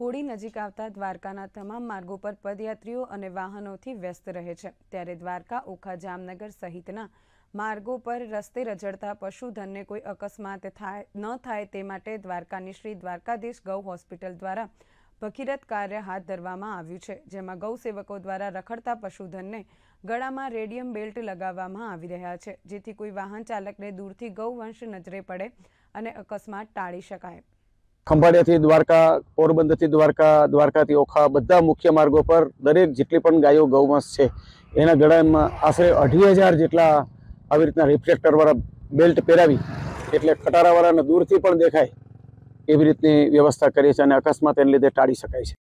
होळी नजीक आवता द्वारकाना तमाम मार्गो पर पदयात्रीओ अने वाहनोथी व्यस्त रहे छे, त्यारे द्वारका, ओखा, जामनगर सहितना मार्गो पर रस्ते रजड़ता पशुधनने कोई अकस्मात न थाय ते माटे द्वारकानी श्री द्वारकाधीश गौ होस्पिटल द्वारा भगीरथ कार्य हाथ धरवामां आव्युं छे, जेमां गौ सेवको द्वारा रखड़ता पशुधनने गळामां रेडियम बेल्ट लगाववामां आवी रह्या छे, जेथी कोई वाहन चालकने दूरथी गौवंश नजरे पड़े अने अकस्मात टाळी शकाय। खंभाळियाथी द्वारका, पोरबंदरथी द्वारका, द्वारकाथी ओखा बधा मुख्य मार्गो पर दरेक जेटली पण गायो गौवंश छे एना गळामां आशरे 2,500 जेटला આવી રીતના રિફ્લેક્ટરવાળા બેલ્ટ પહેરાવી એટલે ખટારાવાળાને દૂરથી પણ દેખાય એવી રીતની વ્યવસ્થા કરી છે અને અકસ્માત એને લીધે ટાળી શકાય છે।